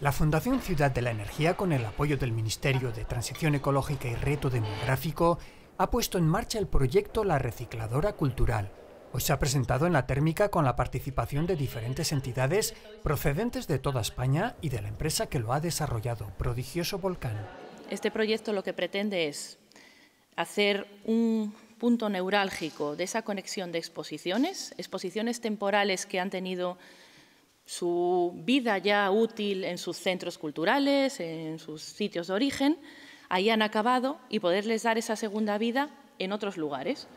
La Fundación Ciudad de la Energía, con el apoyo del Ministerio de Transición Ecológica y Reto Demográfico, ha puesto en marcha el proyecto La Recicladora Cultural. Hoy se ha presentado en la térmica con la participación de diferentes entidades procedentes de toda España y de la empresa que lo ha desarrollado, Prodigioso Volcán. Este proyecto lo que pretende es hacer un punto neurálgico de esa conexión de exposiciones temporales que han tenido su vida ya útil en sus centros culturales, en sus sitios de origen, ahí han acabado y poderles dar esa segunda vida en otros lugares.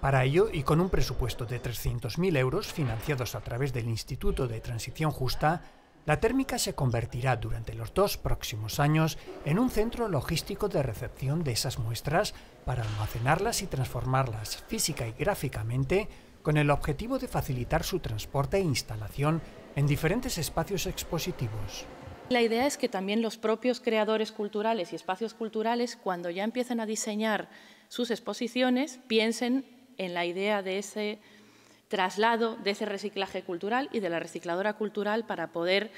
Para ello, y con un presupuesto de 300.000 euros financiados a través del Instituto de Transición Justa, la térmica se convertirá durante los 2 próximos años en un centro logístico de recepción de esas muestras para almacenarlas y transformarlas física y gráficamente, con el objetivo de facilitar su transporte e instalación en diferentes espacios expositivos. La idea es que también los propios creadores culturales y espacios culturales, cuando ya empiecen a diseñar sus exposiciones, piensen en la idea de ese traslado, de ese reciclaje cultural y de la recicladora cultural, para poder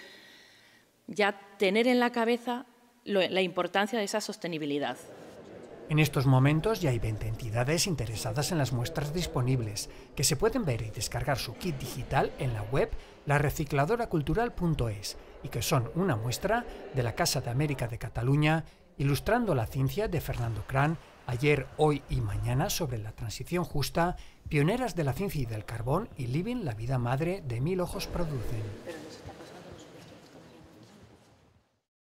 ya tener en la cabeza la importancia de esa sostenibilidad. En estos momentos ya hay 20 entidades interesadas en las muestras disponibles, que se pueden ver y descargar su kit digital en la web larecicladora cultural.es, y que son una muestra de la Casa de América de Cataluña, ilustrando la ciencia de Fernando Crán, Ayer, Hoy y Mañana, sobre la transición justa, pioneras de la ciencia y del carbón, y Living la vida madre de Mil Ojos Producen.